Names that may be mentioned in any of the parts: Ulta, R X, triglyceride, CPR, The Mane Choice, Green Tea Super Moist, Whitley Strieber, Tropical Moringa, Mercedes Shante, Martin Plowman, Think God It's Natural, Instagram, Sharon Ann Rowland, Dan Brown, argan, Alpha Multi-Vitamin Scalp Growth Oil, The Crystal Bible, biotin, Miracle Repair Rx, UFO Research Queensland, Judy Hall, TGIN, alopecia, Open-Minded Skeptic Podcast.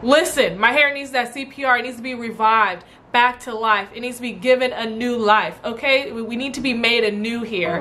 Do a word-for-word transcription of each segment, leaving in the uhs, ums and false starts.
Listen, my hair needs that C P R. It needs to be revived back to life. It needs to be given a new life, okay? We need to be made anew here.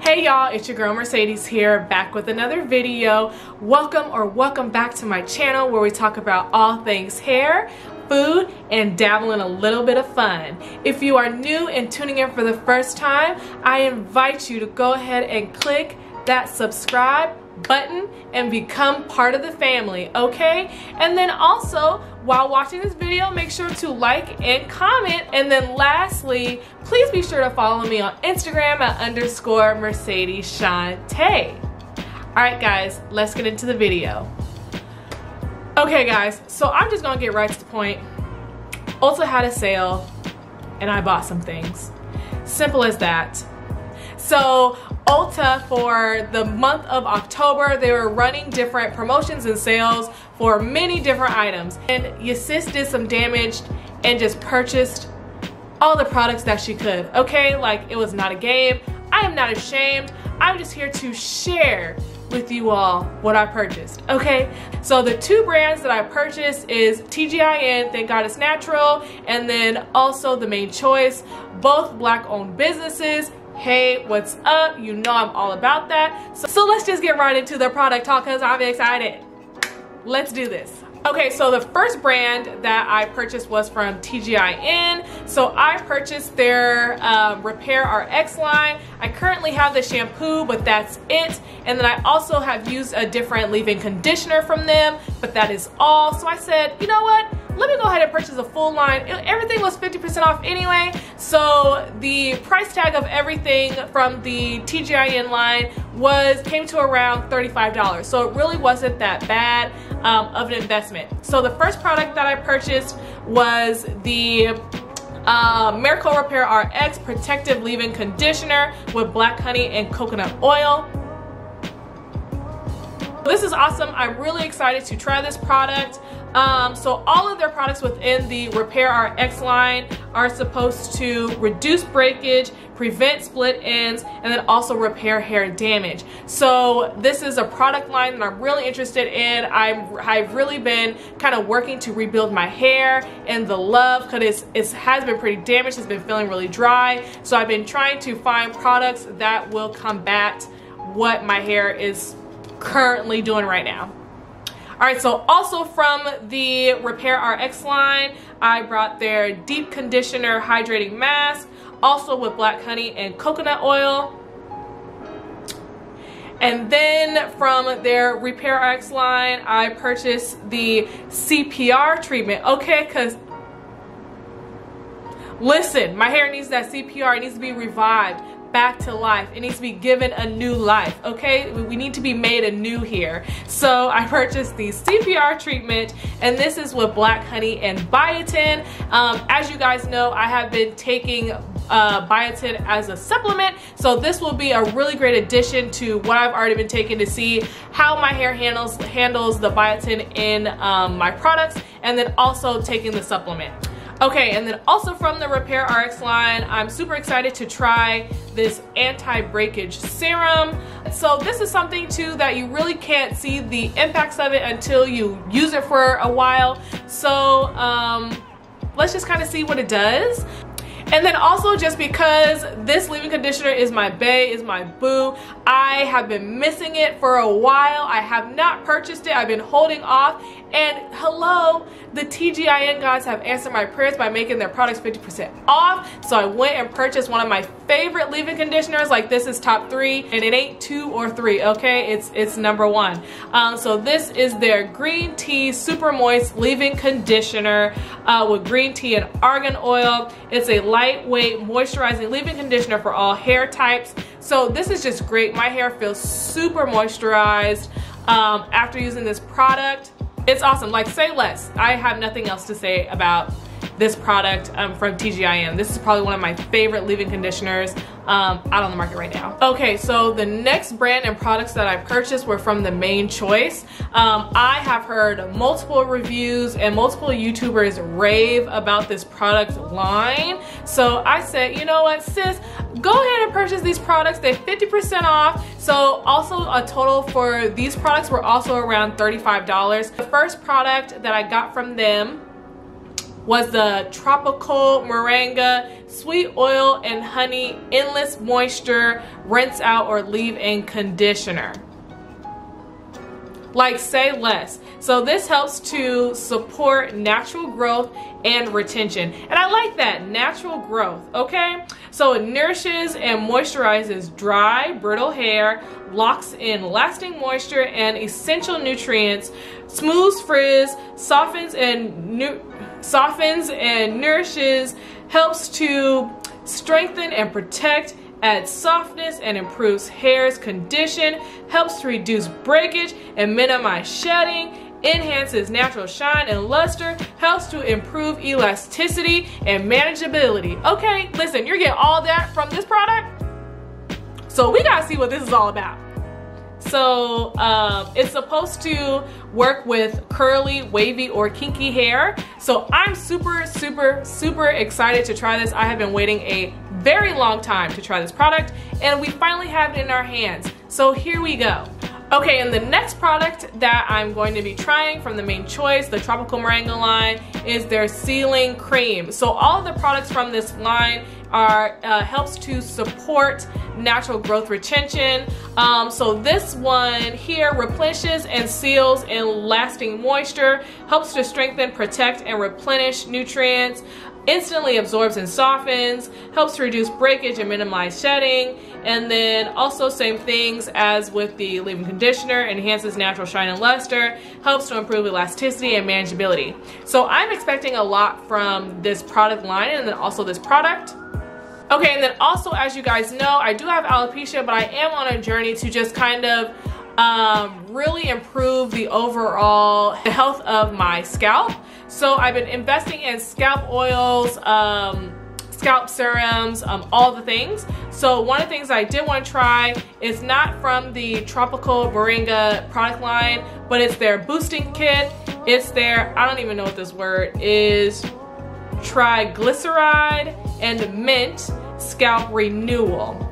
Hey y'all, it's your girl Mercedes here, back with another video. Welcome or welcome back to my channel where we talk about all things hair, food, and dabble in a little bit of fun. If you are new and tuning in for the first time, I invite you to go ahead and click that subscribe button and become part of the family, okay? And then also, while watching this video, make sure to like and comment. And then lastly, please be sure to follow me on Instagram at underscore Mercedes Shante. All right, guys, let's get into the video. Okay, guys, so I'm just gonna get right to the point. Ulta had a sale, and I bought some things. Simple as that. So Ulta, for the month of October, they were running different promotions and sales for many different items. And your sis did some damage and just purchased all the products that she could, okay? Like, it was not a game. I am not ashamed. I'm just here to share with you all what I purchased, okay? So the two brands that I purchased is T G I N, Thank God It's Natural, and then also The Mane Choice, both black-owned businesses. Hey, what's up? You know I'm all about that. So, so let's just get right into the product talk because I'm excited. Let's do this. Okay, so the first brand that I purchased was from T G I N. So I purchased their um, Repair R X line. I currently have the shampoo, but that's it. And then I also have used a different leave-in conditioner from them, but that is all. So I said, you know what? Let me go ahead and purchase a full line. Everything was fifty percent off anyway, so the price tag of everything from the T G I N line was came to around thirty-five dollars, so it really wasn't that bad um, of an investment. So the first product that I purchased was the Uh, Miracle Repair R X Protective Leave-In Conditioner with black honey and coconut oil. This is awesome. I'm really excited to try this product. Um, so all of their products within the Repair R X line are supposed to reduce breakage, prevent split ends, and then also repair hair damage. So this is a product line that I'm really interested in. I'm, I've really been kind of working to rebuild my hair and the love because it's, it has been pretty damaged. It's been feeling really dry. So I've been trying to find products that will combat what my hair is currently doing right now. All right, so also from the Repair R X line, I brought their Deep Conditioner Hydrating Mask, also with black honey and coconut oil. And then from their Repair R X line, I purchased the C P R treatment, okay? Because, listen, my hair needs that C P R. It needs to be revived back to life. It needs to be given a new life, okay? We need to be made anew here. So I purchased the C P R treatment, and this is with black honey and biotin. Um, as you guys know, I have been taking uh, biotin as a supplement, so this will be a really great addition to what I've already been taking to see how my hair handles, handles the biotin in um, my products, and then also taking the supplement. Okay, and then also from the Repair R X line, I'm super excited to try this anti-breakage serum. So this is something too that you really can't see the impacts of it until you use it for a while. So um, let's just kind of see what it does. And then also, just because this leave-in conditioner is my bae, is my boo, I have been missing it for a while. I have not purchased it. I've been holding off. And hello, the T G I N guys have answered my prayers by making their products fifty percent off. So I went and purchased one of my favorite leave-in conditioners. Like, this is top three, and it ain't two or three, okay? It's it's number one. Um, so this is their Green Tea Super Moist Leave-In Conditioner uh, with green tea and argan oil. It's a lightweight moisturizing leave-in conditioner for all hair types. So this is just great. My hair feels super moisturized um, after using this product. It's awesome. Like, say less. I have nothing else to say about this product um, from T G I N. This is probably one of my favorite leave-in conditioners um, out on the market right now. Okay, so the next brand and products that I purchased were from The Mane Choice. Um, I have heard multiple reviews and multiple YouTubers rave about this product line. So I said, you know what, sis, go ahead and purchase these products. They're fifty percent off. So also a total for these products were also around thirty-five dollars. The first product that I got from them was the Tropical Moringa Sweet Oil and Honey Endless Moisture Rinse Out or Leave-In Conditioner. Like, say less. So this helps to support natural growth and retention. And I like that, natural growth, okay? So it nourishes and moisturizes dry, brittle hair, locks in lasting moisture and essential nutrients, smooths frizz, softens and nu softens and nourishes, helps to strengthen and protect, adds softness and improves hair's condition, helps to reduce breakage and minimize shedding, enhances natural shine and luster, helps to improve elasticity and manageability. Okay, listen, you're getting all that from this product. So we gotta see what this is all about. So uh, it's supposed to work with curly, wavy, or kinky hair. So I'm super, super, super excited to try this. I have been waiting a very long time to try this product, and we finally have it in our hands. So here we go. Okay, and the next product that I'm going to be trying from The Mane Choice, the Tropical Moringa line, is their Sealing Cream. So all the products from this line are uh, helps to support natural growth retention. Um, so this one here replenishes and seals in lasting moisture, helps to strengthen, protect, and replenish nutrients, instantly absorbs and softens, helps to reduce breakage and minimize shedding, and then also same things as with the leave-in conditioner, enhances natural shine and luster, helps to improve elasticity and manageability. So I'm expecting a lot from this product line and then also this product. Okay, and then also, as you guys know, I do have alopecia, but I am on a journey to just kind of um, really improve the overall health of my scalp. So I've been investing in scalp oils, um, scalp serums, um, all the things. So one of the things I did want to try is not from the Tropical Moringa product line, but it's their boosting kit. It's their, I don't even know what this word is, triglyceride and mint scalp renewal.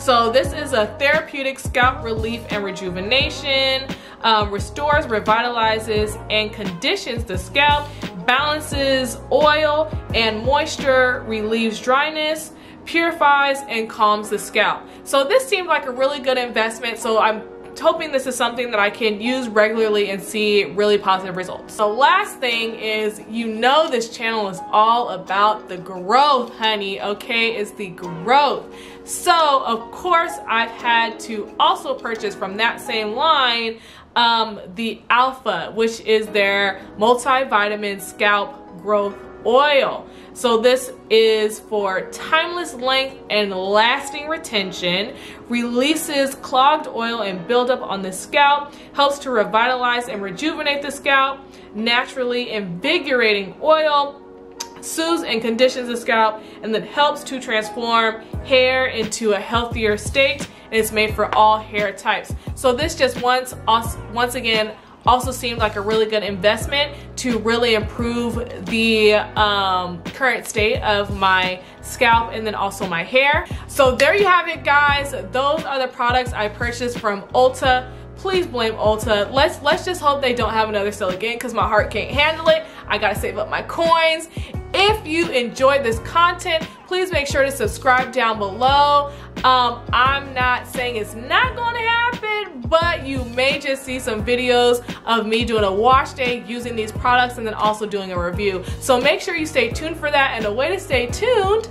So this is a therapeutic scalp relief and rejuvenation, um, restores, revitalizes, and conditions the scalp, balances oil and moisture, relieves dryness, purifies, and calms the scalp. So this seemed like a really good investment, so I'm hoping this is something that I can use regularly and see really positive results. The last thing is, you know, this channel is all about the growth, honey, okay? It's the growth. So of course I've had to also purchase from that same line um, the Alpha, which is their multivitamin scalp growth oil. So this is for timeless length and lasting retention, releases clogged oil and buildup on the scalp, helps to revitalize and rejuvenate the scalp, naturally invigorating oil, soothes and conditions the scalp, and then helps to transform hair into a healthier state, and it's made for all hair types. So this just once, once again, also seemed like a really good investment to really improve the um, current state of my scalp and then also my hair. So there you have it, guys. Those are the products I purchased from Ulta. Please blame Ulta. Let's let's just hope they don't have another sale again, because my heart can't handle it. I gotta save up my coins. If you enjoyed this content, please make sure to subscribe down below. Um, I'm not saying it's not gonna happen, but you may just see some videos of me doing a wash day using these products and then also doing a review. So make sure you stay tuned for that. And a way to stay tuned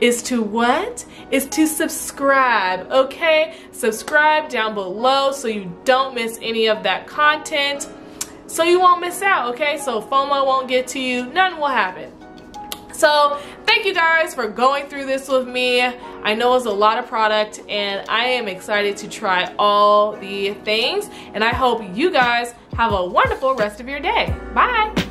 is to what? Is to subscribe, okay? Subscribe down below so you don't miss any of that content. So you won't miss out, okay? So FOMO won't get to you, nothing will happen. So thank you guys for going through this with me. I know it's a lot of product and I am excited to try all the things, and I hope you guys have a wonderful rest of your day. Bye.